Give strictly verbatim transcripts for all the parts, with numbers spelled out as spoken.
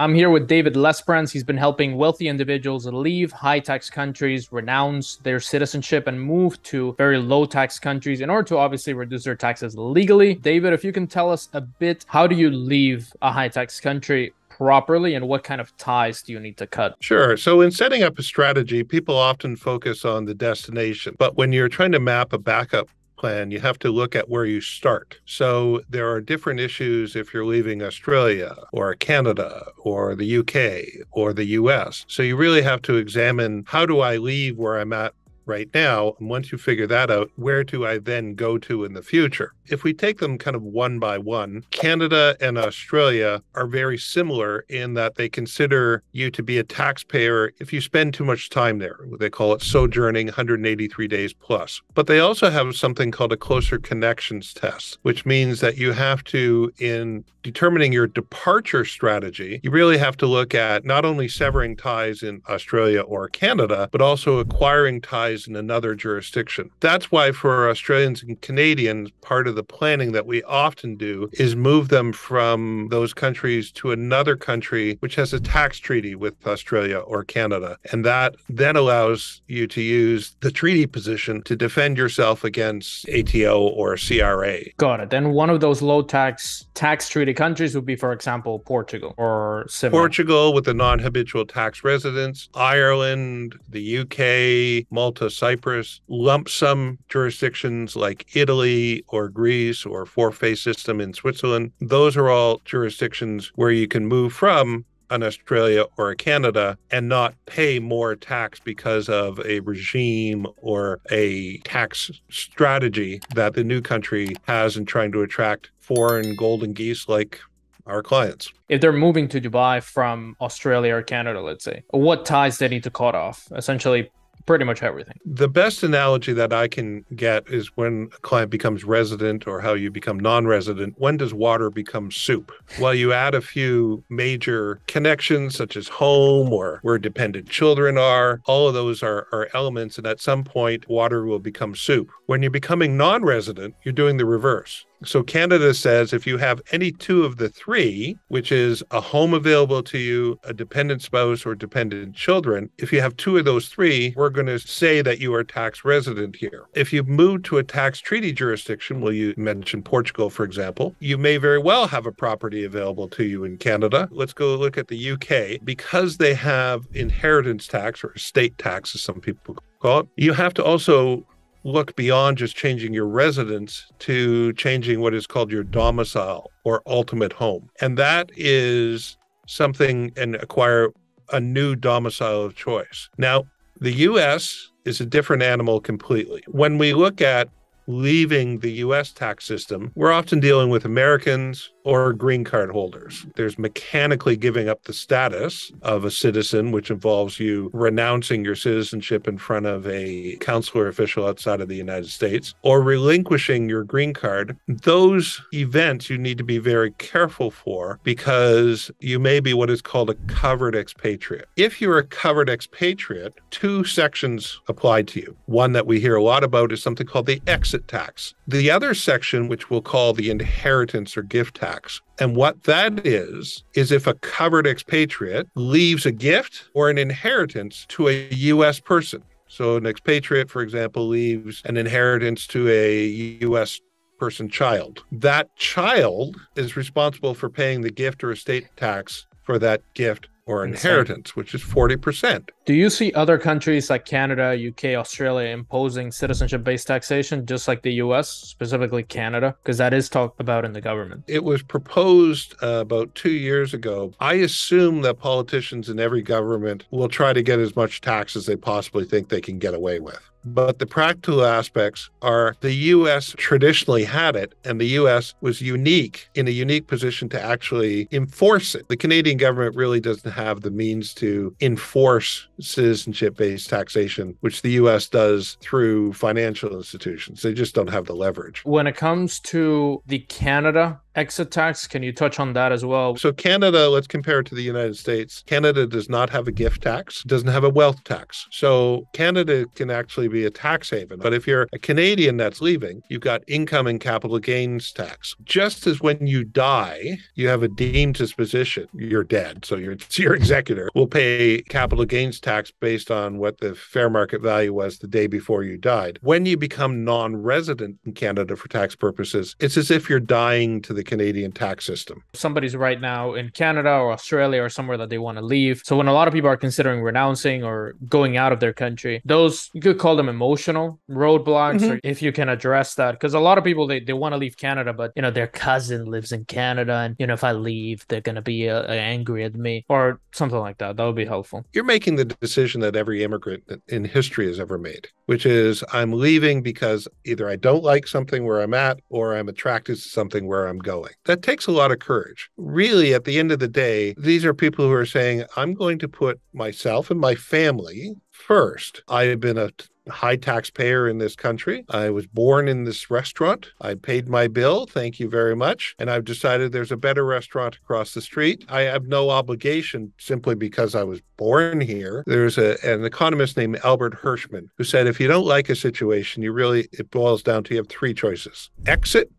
I'm here with David Lesperance. He's been helping wealthy individuals leave high-tax countries, renounce their citizenship, and move to very low-tax countries in order to obviously reduce their taxes legally. David, if you can tell us a bit, how do you leave a high-tax country properly, and what kind of ties do you need to cut? Sure. So in setting up a strategy, people often focus on the destination. But when you're trying to map a backup plan, you have to look at where you start. So there are different issues if you're leaving Australia or Canada or the U K or the U S. So you really have to examine, how do I leave where I'm at right now? And once you figure that out, where do I then go to in the future? If we take them kind of one by one, Canada and Australia are very similar in that they consider you to be a taxpayer if you spend too much time there. They call it sojourning one hundred eighty-three days plus. But they also have something called a closer connections test, which means that you have to, in determining your departure strategy, you really have to look at not only severing ties in Australia or Canada, but also acquiring ties in another jurisdiction. That's why for Australians and Canadians, part of the planning that we often do is move them from those countries to another country which has a tax treaty with Australia or Canada. And that then allows you to use the treaty position to defend yourself against A T O or C R A. Got it. Then one of those low tax tax treaty countries would be, for example, Portugal or similar. Portugal with the non-habitual tax residents, Ireland, the U K, Malta, to Cyprus, lump sum jurisdictions like Italy or Greece or four-phase system in Switzerland. Those are all jurisdictions where you can move from an Australia or a Canada and not pay more tax because of a regime or a tax strategy that the new country has in trying to attract foreign golden geese like our clients. If they're moving to Dubai from Australia or Canada, let's say, what ties they need to cut off? Essentially, pretty much everything. The best analogy that I can get is when a client becomes resident or how you become non-resident. When does water become soup? Well, you add a few major connections such as home or where dependent children are. All of those are, are elements, and at some point water will become soup. When you're becoming non-resident, you're doing the reverse. So Canada says if you have any two of the three, which is a home available to you, a dependent spouse or dependent children, if you have two of those three, we're going to say that you are tax resident here. If you move to a tax treaty jurisdiction, well, you mentioned Portugal, for example, you may very well have a property available to you in Canada. Let's go look at the U K. Because they have inheritance tax or estate tax, as some people call it, you have to also look beyond just changing your residence to changing what is called your domicile or ultimate home. And that is something, and acquire a new domicile of choice. Now, the U S is a different animal completely. When we look at leaving the U S tax system, we're often dealing with Americans or green card holders. There's mechanically giving up the status of a citizen, which involves you renouncing your citizenship in front of a consular official outside of the United States, or relinquishing your green card. Those events you need to be very careful for, because you may be what is called a covered expatriate. If you're a covered expatriate, two sections apply to you. One that we hear a lot about is something called the exit tax. The other section, which we'll call the inheritance or gift tax. And what that is, is if a covered expatriate leaves a gift or an inheritance to a U S person. So an expatriate, for example, leaves an inheritance to a U S person child. That child is responsible for paying the gift or estate tax for that gift or inheritance, which is forty percent. Do you see other countries like Canada, U K, Australia imposing citizenship-based taxation, just like the U S, specifically Canada? Because that is talked about in the government. It was proposed uh, about two years ago. I assume that politicians in every government will try to get as much tax as they possibly think they can get away with. But the practical aspects are the U S traditionally had it, and the U S was unique, in a unique position to actually enforce it. The Canadian government really doesn't have the means to enforce citizenship-based taxation, which the U S does through financial institutions. They just don't have the leverage. When it comes to the Canada exit tax, can you touch on that as well? So Canada, let's compare it to the United States. Canada does not have a gift tax, doesn't have a wealth tax. So Canada can actually be a tax haven. But if you're a Canadian that's leaving, you've got income and capital gains tax. Just as when you die, you have a deemed disposition, you're dead. So your, your executor will pay capital gains tax based on what the fair market value was the day before you died. When you become non-resident in Canada for tax purposes, it's as if you're dying to the Canadian tax system. Somebody's right now in Canada or Australia or somewhere that they want to leave. So when a lot of people are considering renouncing or going out of their country, those, you could call them emotional roadblocks, mm-hmm. or if you can address that. Because a lot of people, they, they want to leave Canada, but, you know, their cousin lives in Canada. And, you know, if I leave, they're going to be uh, angry at me or something like that. That would be helpful. You're making the decision that every immigrant in history has ever made, which is I'm leaving because either I don't like something where I'm at or I'm attracted to something where I'm going. That takes a lot of courage. Really, at the end of the day, these are people who are saying, I'm going to put myself and my family first. I have been a high taxpayer in this country. I was born in this restaurant. I paid my bill. Thank you very much. And I've decided there's a better restaurant across the street. I have no obligation simply because I was born here. There's a, an economist named Albert Hirschman who said, if you don't like a situation, you really, it boils down to you have three choices: exit,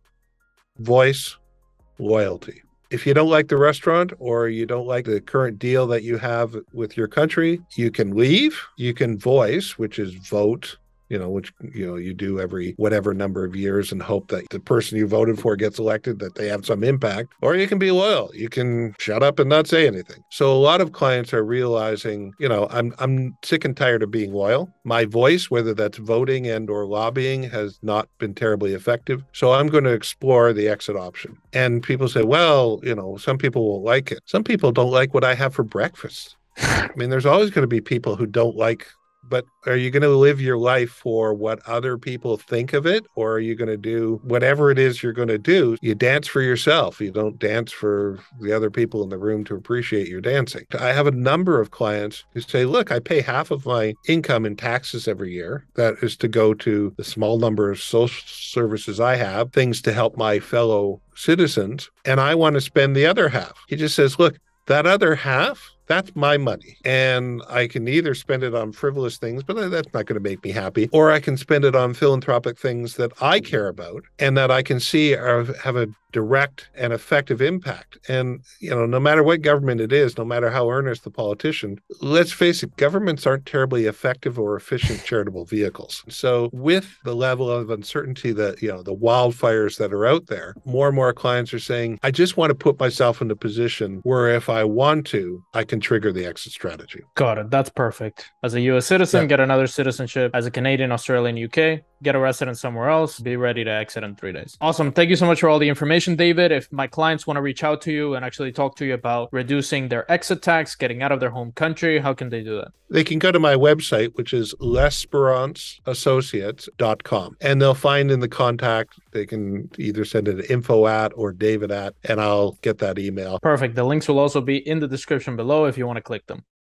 voice, loyalty. If you don't like the restaurant or you don't like the current deal that you have with your country, you can leave, you can voice, which is vote, you know, which, you know, you do every whatever number of years and hope that the person you voted for gets elected, that they have some impact, or you can be loyal. You can shut up and not say anything. So a lot of clients are realizing, you know, I'm I'm sick and tired of being loyal. My voice, whether that's voting and or lobbying, has not been terribly effective. So I'm going to explore the exit option. And people say, well, you know, some people will like it. Some people don't like what I have for breakfast. I mean, there's always going to be people who don't like, but are you going to live your life for what other people think of it? Or are you going to do whatever it is you're going to do? You dance for yourself. You don't dance for the other people in the room to appreciate your dancing. I have a number of clients who say, look, I pay half of my income in taxes every year. That is to go to the small number of social services I have, things to help my fellow citizens. And I want to spend the other half. He just says, look, that other half, that's my money. And I can either spend it on frivolous things, but that's not going to make me happy. Or I can spend it on philanthropic things that I care about and that I can see are, have a direct and effective impact. And, you know, no matter what government it is, no matter how earnest the politician, let's face it, governments aren't terribly effective or efficient charitable vehicles. So with the level of uncertainty that, you know, the wildfires that are out there, more and more clients are saying, I just want to put myself in a position where if I want to, I can trigger the exit strategy. Got it. That's perfect. As a U S citizen, yeah. Get another citizenship. As a Canadian, Australian, U K, get a resident somewhere else. Be ready to exit in three days. Awesome. Thank you so much for all the information, David. If my clients want to reach out to you and actually talk to you about reducing their exit tax, getting out of their home country, how can they do that? They can go to my website, which is lesperance associates dot com. And they'll find in the contact, they can either send it to info at or david at, and I'll get that email. Perfect. The links will also be in the description below if you want to click them.